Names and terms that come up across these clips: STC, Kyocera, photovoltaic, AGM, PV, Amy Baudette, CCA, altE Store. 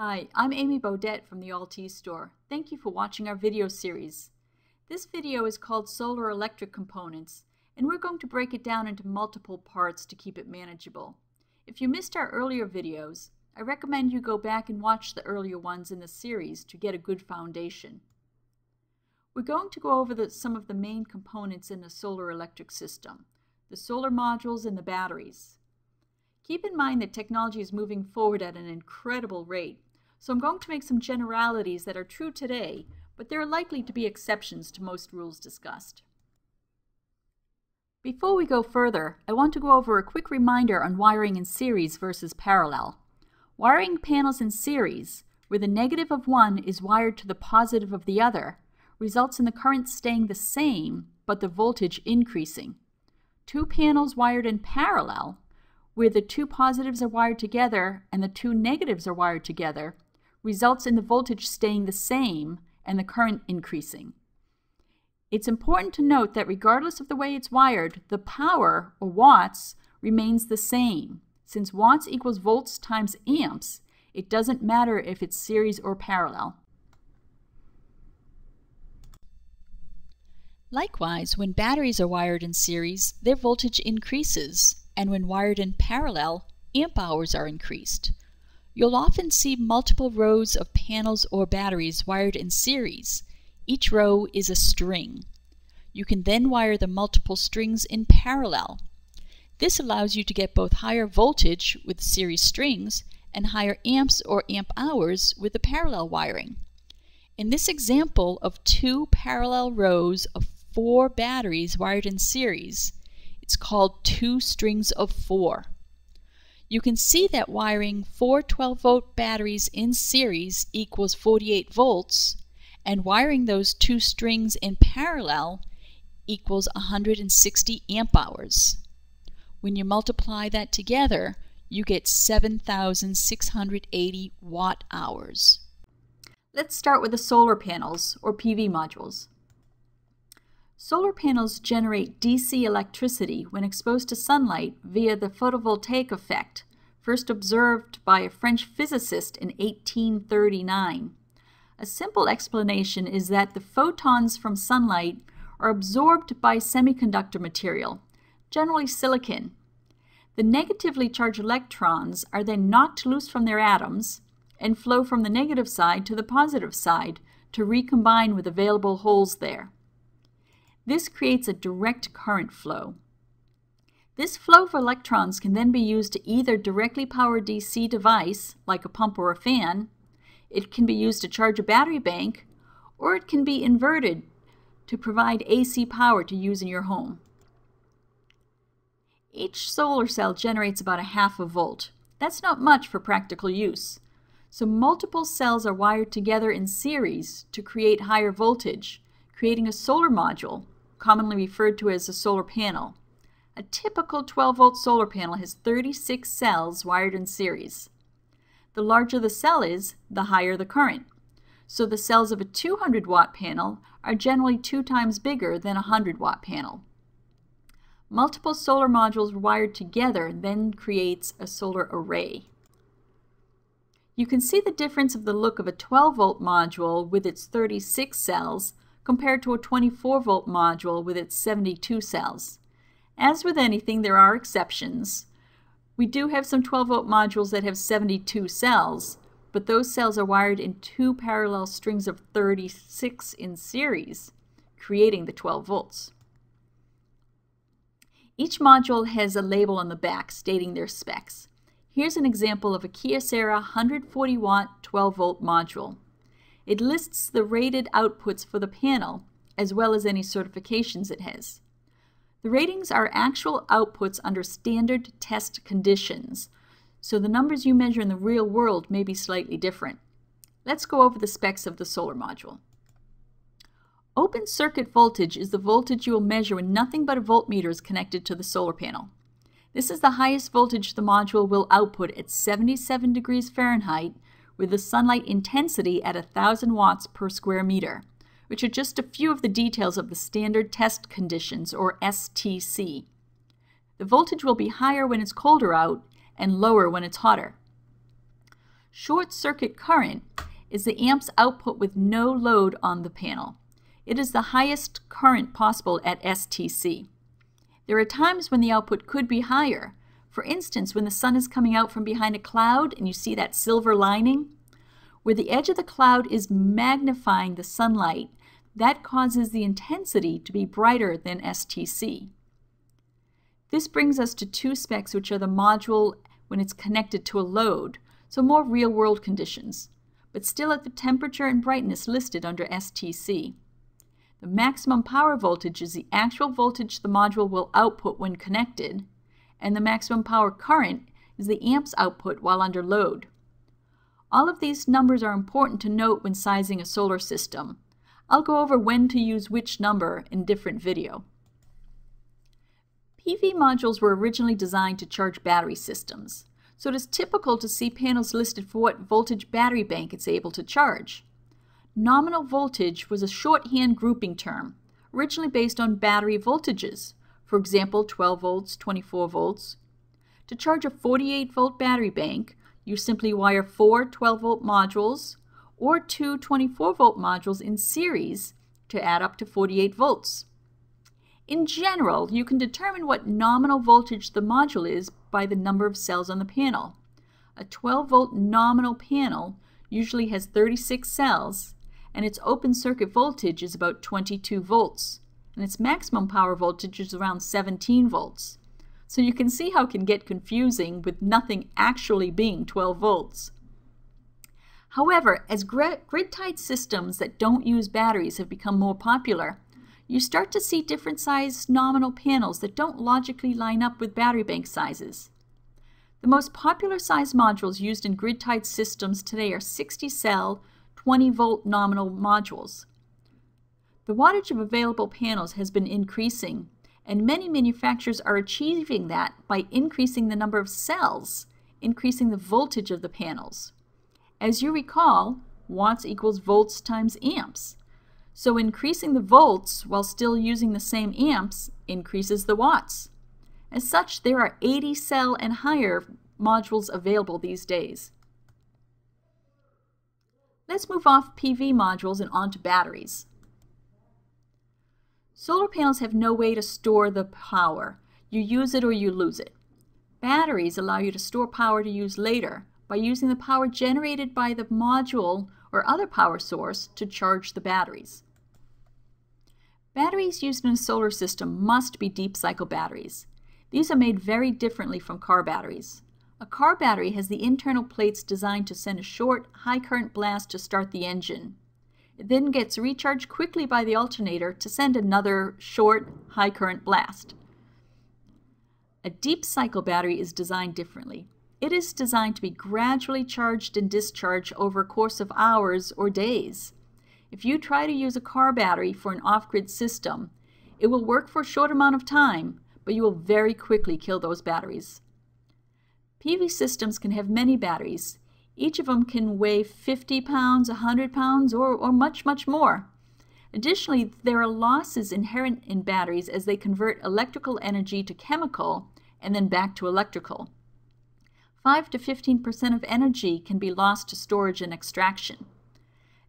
Hi, I'm Amy Baudette from the altE Store. Thank you for watching our video series. This video is called Solar Electric Components, and we're going to break it down into multiple parts to keep it manageable. If you missed our earlier videos, I recommend you go back and watch the earlier ones in the series to get a good foundation. We're going to go over some of the main components in the solar electric system, the solar modules and the batteries. Keep in mind that technology is moving forward at an incredible rate, so I'm going to make some generalities that are true today, but there are likely to be exceptions to most rules discussed. Before we go further, I want to go over a quick reminder on wiring in series versus parallel. Wiring panels in series, where the negative of one is wired to the positive of the other, results in the current staying the same, but the voltage increasing. Two panels wired in parallel, where the two positives are wired together and the two negatives are wired together, results in the voltage staying the same and the current increasing. It's important to note that regardless of the way it's wired, the power, or watts, remains the same. Since watts equals volts times amps, it doesn't matter if it's series or parallel. Likewise, when batteries are wired in series, their voltage increases, and when wired in parallel, amp hours are increased. You'll often see multiple rows of panels or batteries wired in series. Each row is a string. You can then wire the multiple strings in parallel. This allows you to get both higher voltage with series strings and higher amps or amp hours with the parallel wiring. In this example of two parallel rows of four batteries wired in series, it's called two strings of four. You can see that wiring four 12-volt batteries in series equals 48 volts, and wiring those two strings in parallel equals 160 amp hours. When you multiply that together, you get 7,680 watt hours. Let's start with the solar panels, or PV modules. Solar panels generate DC electricity when exposed to sunlight via the photovoltaic effect, first observed by a French physicist in 1839. A simple explanation is that the photons from sunlight are absorbed by semiconductor material, generally silicon. The negatively charged electrons are then knocked loose from their atoms and flow from the negative side to the positive side to recombine with available holes there. This creates a direct current flow. This flow of electrons can then be used to either directly power a DC device, like a pump or a fan, it can be used to charge a battery bank, or it can be inverted to provide AC power to use in your home. Each solar cell generates about 0.5 volt. That's not much for practical use. So multiple cells are wired together in series to create higher voltage, creating a solar module, commonly referred to as a solar panel. A typical 12-volt solar panel has 36 cells wired in series. The larger the cell is, the higher the current. So the cells of a 200-watt panel are generally 2 times bigger than a 100-watt panel. Multiple solar modules wired together then creates a solar array. You can see the difference of the look of a 12-volt module with its 36 cells compared to a 24-volt module with its 72 cells. As with anything, there are exceptions. We do have some 12-volt modules that have 72 cells, but those cells are wired in two parallel strings of 36 in series, creating the 12 volts. Each module has a label on the back stating their specs. Here's an example of a Kyocera 140-watt 12-volt module. It lists the rated outputs for the panel, as well as any certifications it has. The ratings are actual outputs under standard test conditions, so the numbers you measure in the real world may be slightly different. Let's go over the specs of the solar module. Open circuit voltage is the voltage you will measure when nothing but a voltmeter is connected to the solar panel. This is the highest voltage the module will output at 77 degrees Fahrenheit with the sunlight intensity at 1,000 watts per square meter, which are just a few of the details of the standard test conditions, or STC. The voltage will be higher when it's colder out and lower when it's hotter. Short circuit current is the amp's output with no load on the panel. It is the highest current possible at STC. There are times when the output could be higher. For instance, when the sun is coming out from behind a cloud and you see that silver lining, where the edge of the cloud is magnifying the sunlight, that causes the intensity to be brighter than STC. This brings us to two specs, which are the module when it's connected to a load, so more real-world conditions, but still at the temperature and brightness listed under STC. The maximum power voltage is the actual voltage the module will output when connected, and the maximum power current is the amp's output while under load. All of these numbers are important to note when sizing a solar system. I'll go over when to use which number in different video. PV modules were originally designed to charge battery systems, so it is typical to see panels listed for what voltage battery bank it's able to charge. Nominal voltage was a shorthand grouping term, originally based on battery voltages, for example 12 volts, 24 volts. To charge a 48 volt battery bank, you simply wire 4 12 volt modules or 2 24 volt modules in series to add up to 48 volts. In general, you can determine what nominal voltage the module is by the number of cells on the panel. A 12 volt nominal panel usually has 36 cells, and its open circuit voltage is about 22 volts, and its maximum power voltage is around 17 volts. So you can see how it can get confusing with nothing actually being 12 volts. However, as grid-tied systems that don't use batteries have become more popular, you start to see different size nominal panels that don't logically line up with battery bank sizes. The most popular size modules used in grid-tied systems today are 60-cell, 20-volt nominal modules. The wattage of available panels has been increasing, and many manufacturers are achieving that by increasing the number of cells, increasing the voltage of the panels. As you recall, watts equals volts times amps. So increasing the volts while still using the same amps increases the watts. As such, there are 80 cell and higher modules available these days. Let's move off PV modules and onto batteries. Solar panels have no way to store the power. You use it or you lose it. Batteries allow you to store power to use later by using the power generated by the module or other power source to charge the batteries. Batteries used in a solar system must be deep cycle batteries. These are made very differently from car batteries. A car battery has the internal plates designed to send a short, high current blast to start the engine. It then gets recharged quickly by the alternator to send another short, high current blast. A deep cycle battery is designed differently. It is designed to be gradually charged and discharged over a course of hours or days. If you try to use a car battery for an off-grid system, it will work for a short amount of time, but you will very quickly kill those batteries. PV systems can have many batteries. Each of them can weigh 50 pounds, 100 pounds, or much, much more. Additionally, there are losses inherent in batteries as they convert electrical energy to chemical and then back to electrical. 5 to 15% of energy can be lost to storage and extraction.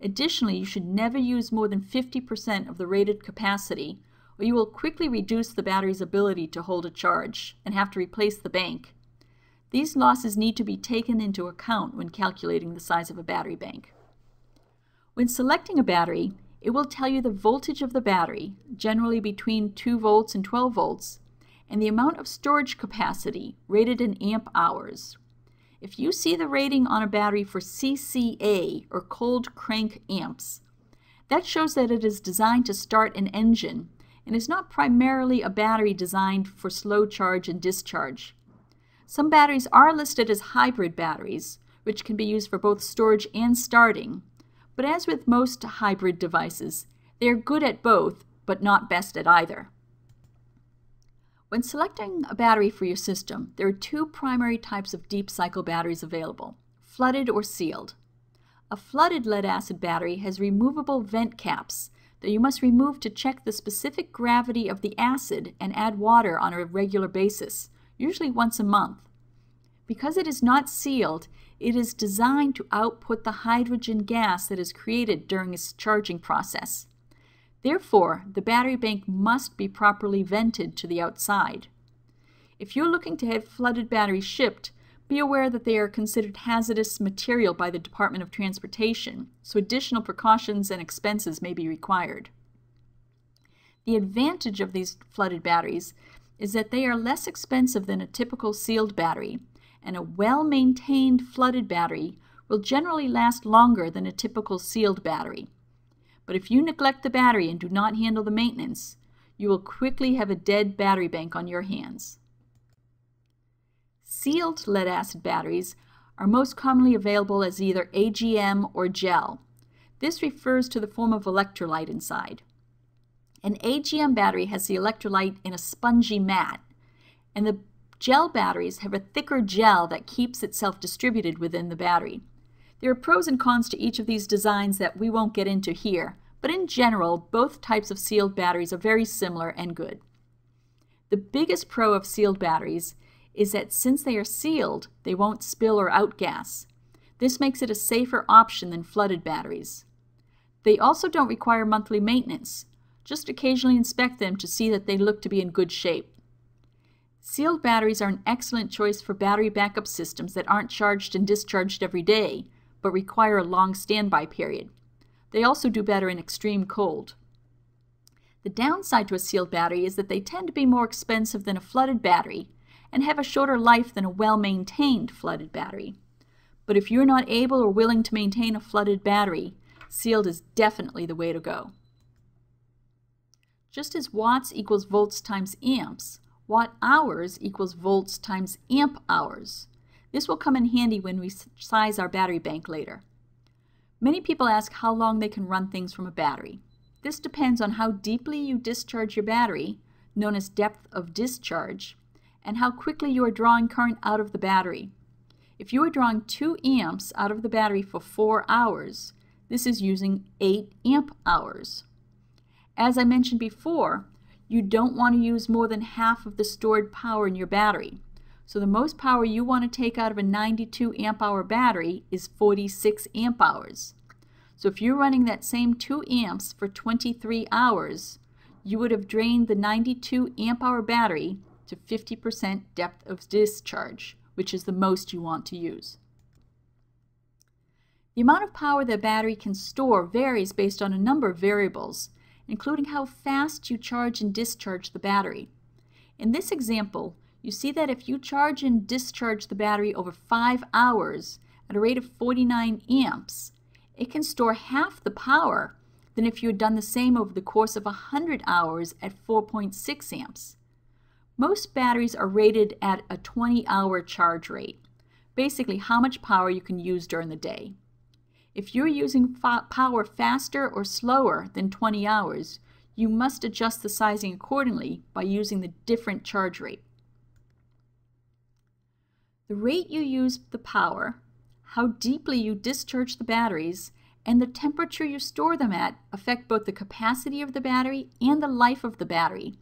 Additionally, you should never use more than 50% of the rated capacity, or you will quickly reduce the battery's ability to hold a charge and have to replace the bank. These losses need to be taken into account when calculating the size of a battery bank. When selecting a battery, it will tell you the voltage of the battery, generally between 2 volts and 12 volts, and the amount of storage capacity rated in amp hours. If you see the rating on a battery for CCA, or cold crank amps, that shows that it is designed to start an engine and is not primarily a battery designed for slow charge and discharge. Some batteries are listed as hybrid batteries, which can be used for both storage and starting, but as with most hybrid devices, they are good at both, but not best at either. When selecting a battery for your system, there are two primary types of deep cycle batteries available, flooded or sealed. A flooded lead-acid battery has removable vent caps that you must remove to check the specific gravity of the acid and add water on a regular basis, usually once a month. Because it is not sealed, it is designed to output the hydrogen gas that is created during its charging process. Therefore, the battery bank must be properly vented to the outside. If you're looking to have flooded batteries shipped, be aware that they are considered hazardous material by the Department of Transportation, so additional precautions and expenses may be required. The advantage of these flooded batteries is that they are less expensive than a typical sealed battery, and a well-maintained flooded battery will generally last longer than a typical sealed battery. But if you neglect the battery and do not handle the maintenance, you will quickly have a dead battery bank on your hands. Sealed lead-acid batteries are most commonly available as either AGM or gel. This refers to the form of electrolyte inside. An AGM battery has the electrolyte in a spongy mat, and the gel batteries have a thicker gel that keeps itself distributed within the battery. There are pros and cons to each of these designs that we won't get into here, but in general, both types of sealed batteries are very similar and good. The biggest pro of sealed batteries is that since they are sealed, they won't spill or outgas. This makes it a safer option than flooded batteries. They also don't require monthly maintenance. Just occasionally inspect them to see that they look to be in good shape. Sealed batteries are an excellent choice for battery backup systems that aren't charged and discharged every day, but require a long standby period. They also do better in extreme cold. The downside to a sealed battery is that they tend to be more expensive than a flooded battery, and have a shorter life than a well-maintained flooded battery. But if you're not able or willing to maintain a flooded battery, sealed is definitely the way to go. Just as watts equals volts times amps, watt-hours equals volts times amp-hours. This will come in handy when we size our battery bank later. Many people ask how long they can run things from a battery. This depends on how deeply you discharge your battery, known as depth of discharge, and how quickly you are drawing current out of the battery. If you are drawing 2 amps out of the battery for 4 hours, this is using 8 amp hours. As I mentioned before, you don't want to use more than half of the stored power in your battery. So the most power you want to take out of a 92 amp hour battery is 46 amp hours. So if you're running that same 2 amps for 23 hours, you would have drained the 92 amp hour battery to 50% depth of discharge, which is the most you want to use. The amount of power the battery can store varies based on a number of variables, including how fast you charge and discharge the battery. In this example, you see that if you charge and discharge the battery over 5 hours at a rate of 49 amps, it can store half the power than if you had done the same over the course of 100 hours at 4.6 amps. Most batteries are rated at a 20-hour charge rate, basically how much power you can use during the day. If you're using power faster or slower than 20 hours, you must adjust the sizing accordingly by using the different charge rate. The rate you use the power, how deeply you discharge the batteries, and the temperature you store them at affect both the capacity of the battery and the life of the battery.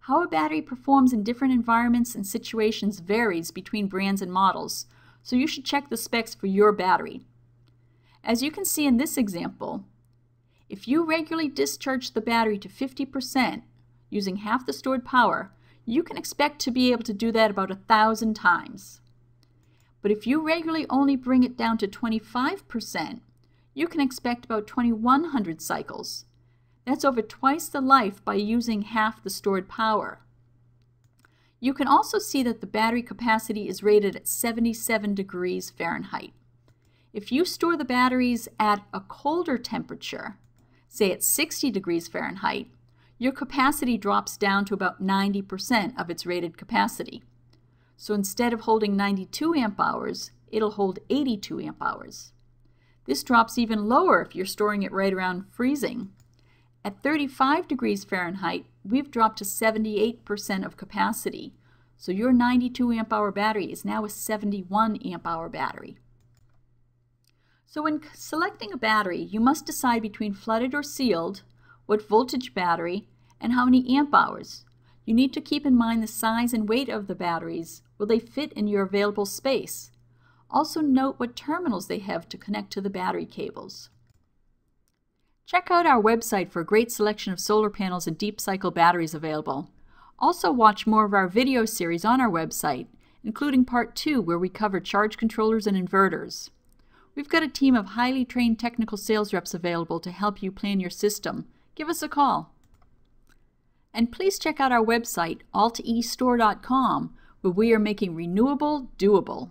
How a battery performs in different environments and situations varies between brands and models, so you should check the specs for your battery. As you can see in this example, if you regularly discharge the battery to 50% using half the stored power, you can expect to be able to do that about 1,000 times. But if you regularly only bring it down to 25%, you can expect about 2,100 cycles. That's over twice the life by using half the stored power. You can also see that the battery capacity is rated at 77 degrees Fahrenheit. If you store the batteries at a colder temperature, say at 60 degrees Fahrenheit, your capacity drops down to about 90% of its rated capacity. So instead of holding 92 amp hours, it'll hold 82 amp hours. This drops even lower if you're storing it right around freezing. At 35 degrees Fahrenheit, we've dropped to 78% of capacity, so your 92 amp hour battery is now a 71 amp hour battery. So when selecting a battery, you must decide between flooded or sealed, what voltage battery, and how many amp hours. You need to keep in mind the size and weight of the batteries. Will they fit in your available space? Also note what terminals they have to connect to the battery cables. Check out our website for a great selection of solar panels and deep cycle batteries available. Also watch more of our video series on our website, including part 2 where we cover charge controllers and inverters. We've got a team of highly trained technical sales reps available to help you plan your system. Give us a call. And please check out our website, altestore.com, where we are making renewable doable.